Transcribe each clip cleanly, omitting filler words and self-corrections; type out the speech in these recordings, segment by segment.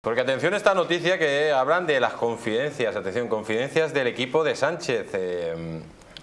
Porque atención a esta noticia que hablan de las confidencias, atención, confidencias del equipo de Sánchez.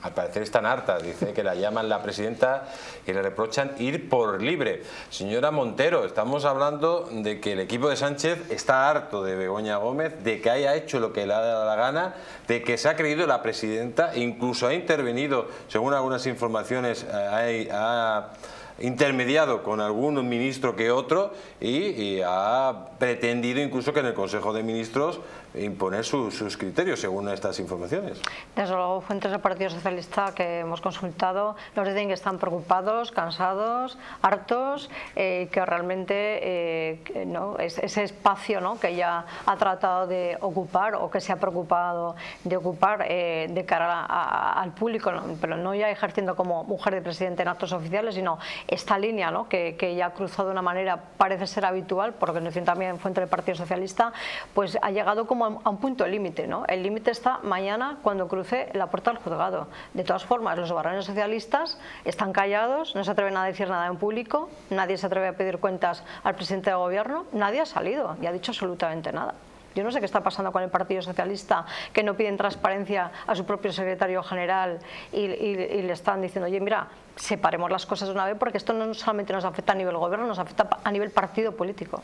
Al parecer están hartas, dice que la llaman la presidenta y le reprochan ir por libre. Señora Montero, estamos hablando de que el equipo de Sánchez está harto de Begoña Gómez, de que haya hecho lo que le ha dado la gana, de que se ha creído la presidenta, incluso ha intervenido, según algunas informaciones, ha intermediado con algún ministro que otro y ha pretendido incluso que en el Consejo de Ministros imponer sus criterios según estas informaciones. Desde luego, fuentes del Partido Socialista que hemos consultado nos dicen que están preocupados, cansados, hartos, que realmente no, ese espacio, ¿no?, que ella ha tratado de ocupar o que se ha preocupado de ocupar de cara al público, ¿no?, pero no ya ejerciendo como mujer de presidente en actos oficiales, sino esta línea, ¿no?, que ella ha cruzado de una manera parece ser habitual, porque nos dicen también fuente del Partido Socialista, pues ha llegado como a un punto límite, ¿no? El límite está mañana cuando cruce la puerta del juzgado. De todas formas, los varones socialistas están callados, no se atreven a decir nada en público, nadie se atreve a pedir cuentas al presidente del gobierno, nadie ha salido y ha dicho absolutamente nada. Yo no sé qué está pasando con el Partido Socialista, que no piden transparencia a su propio secretario general y le están diciendo, oye, mira, separemos las cosas de una vez porque esto no solamente nos afecta a nivel gobierno, nos afecta a nivel partido político.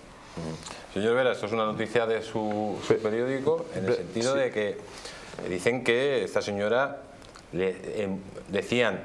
Señor Vera, esto es una noticia de su periódico, en el sentido de que dicen que esta señora, decían,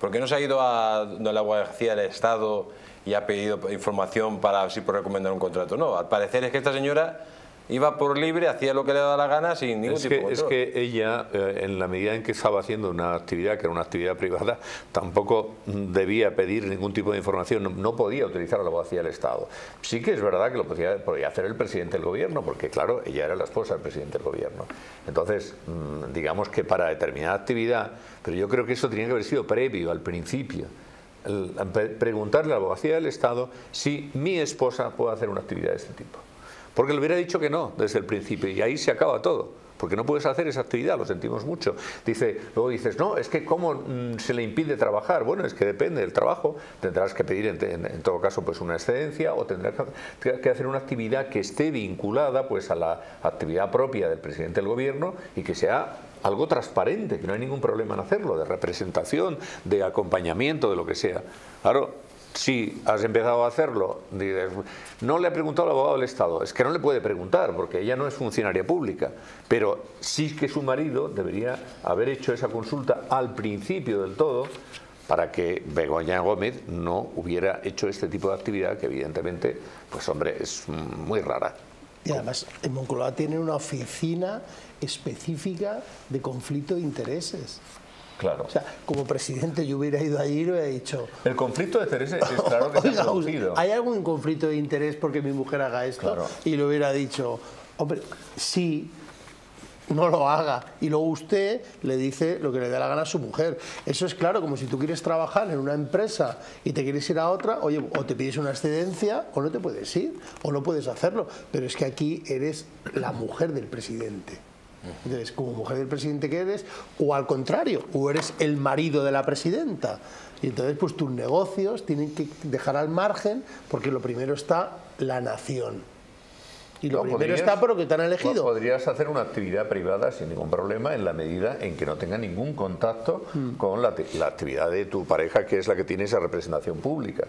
¿por qué no se ha ido a la Guardia del Estado y ha pedido información para así por recomendar un contrato? No, al parecer es que esta señora iba por libre, hacía lo que le daba la gana sin ningún tipo de control. Es que ella, en la medida en que estaba haciendo una actividad que era una actividad privada, tampoco debía pedir ningún tipo de información, no podía utilizar la abogacía del Estado. Sí que es verdad que lo podía hacer el presidente del gobierno, porque claro, ella era la esposa del presidente del gobierno. Entonces, digamos que para determinada actividad, pero yo creo que eso tenía que haber sido previo al principio. Preguntarle a la abogacía del Estado si mi esposa puede hacer una actividad de este tipo. Porque le hubiera dicho que no desde el principio y ahí se acaba todo, porque no puedes hacer esa actividad, lo sentimos mucho. Luego dices, no, es que cómo se le impide trabajar. Bueno, es que depende del trabajo, tendrás que pedir en todo caso pues una excedencia o tendrás que hacer una actividad que esté vinculada pues a la actividad propia del presidente del gobierno y que sea algo transparente, que no hay ningún problema en hacerlo, de representación, de acompañamiento, de lo que sea. Claro. Si has empezado a hacerlo, dices, no le ha preguntado al abogado del Estado, es que no le puede preguntar porque ella no es funcionaria pública, pero sí que su marido debería haber hecho esa consulta al principio del todo para que Begoña Gómez no hubiera hecho este tipo de actividad que evidentemente, pues hombre, es muy rara. Y además en Moncloa tiene una oficina específica de conflicto de intereses. Claro. O sea, como presidente yo hubiera ido allí y hubiera dicho, el conflicto de interés es claro que se ha producido. ¿Hay algún conflicto de interés porque mi mujer haga esto? Claro. Y le hubiera dicho, hombre, sí, no lo haga. Y luego usted le dice lo que le da la gana a su mujer. Eso es claro, como si tú quieres trabajar en una empresa y te quieres ir a otra, oye, o te pides una excedencia o no te puedes ir, o no puedes hacerlo. Pero es que aquí eres la mujer del presidente. Entonces, como mujer del presidente que eres, o al contrario, o eres el marido de la presidenta. Y entonces, pues tus negocios tienen que dejar al margen, porque lo primero está la nación. Y lo primero está por lo que te han elegido. Podrías hacer una actividad privada sin ningún problema en la medida en que no tenga ningún contacto con la actividad de tu pareja, que es la que tiene esa representación pública.